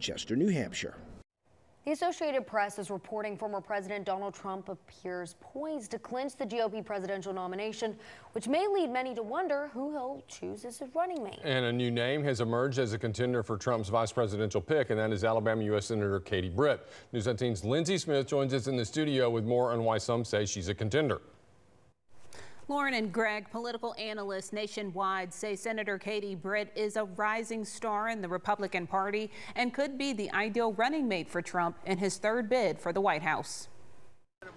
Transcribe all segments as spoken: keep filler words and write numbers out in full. Chester, New Hampshire. The Associated Press is reporting former President Donald Trump appears poised to clinch the G O P presidential nomination, which may lead many to wonder who he'll choose as his running mate. And a new name has emerged as a contender for Trump's vice presidential pick, and that is Alabama U S Senator Katie Britt. News eighteen's Lindsey Smith joins us in the studio with more on why some say she's a contender. Lauren and Greg, political analysts nationwide say Senator Katie Britt is a rising star in the Republican Party and could be the ideal running mate for Trump in his third bid for the White House.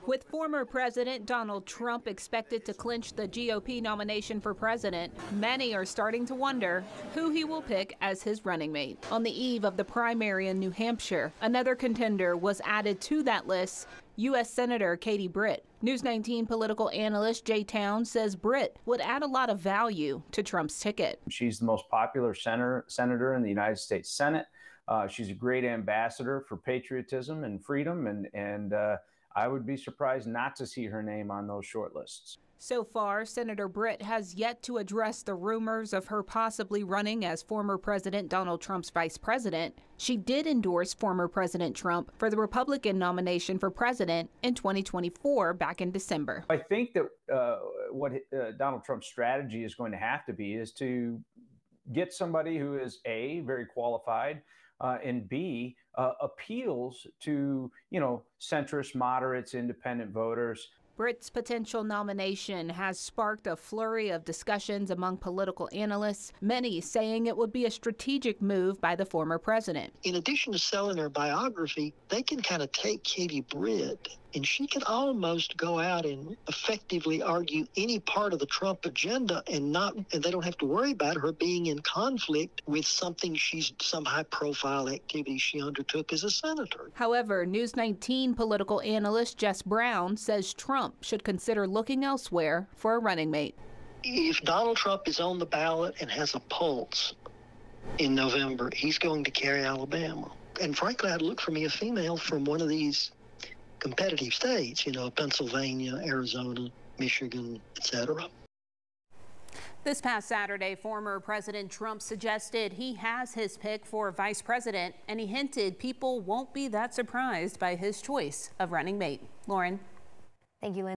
With former President Donald Trump expected to clinch the G O P nomination for president, many are starting to wonder who he will pick as his running mate. On the eve of the primary in New Hampshire, another contender was added to that list, U S Senator Katie Britt. News nineteen political analyst Jay Town says Britt would add a lot of value to Trump's ticket. She's the most popular senator, senator in the United States Senate. Uh, she's a great ambassador for patriotism and freedom, and, and uh, I would be surprised not to see her name on those short lists. So far, Senator Britt has yet to address the rumors of her possibly running as former President Donald Trump's vice president. She did endorse former President Trump for the Republican nomination for president in twenty twenty-four back in December. I think that uh, what uh, Donald Trump's strategy is going to have to be is to get somebody who is A, very qualified, Uh, and B, uh, appeals to, you know, centrist, moderates, independent voters. Britt's potential nomination has sparked a flurry of discussions among political analysts, many saying it would be a strategic move by the former president. In addition to selling her biography, they can kind of take Katie Britt, and she can almost go out and effectively argue any part of the Trump agenda, and not, and they don't have to worry about her being in conflict with something she's, some high-profile activity she undertook as a senator. However, News nineteen political analyst Jess Brown says Trump should consider looking elsewhere for a running mate. If Donald Trump is on the ballot and has a pulse in November, he's going to carry Alabama. And frankly, I'd look for me a female from one of these competitive states, you know, Pennsylvania, Arizona, Michigan, et cetera. This past Saturday, former President Trump suggested he has his pick for vice president, and he hinted people won't be that surprised by his choice of running mate. Lauren. Thank you, Lindsay.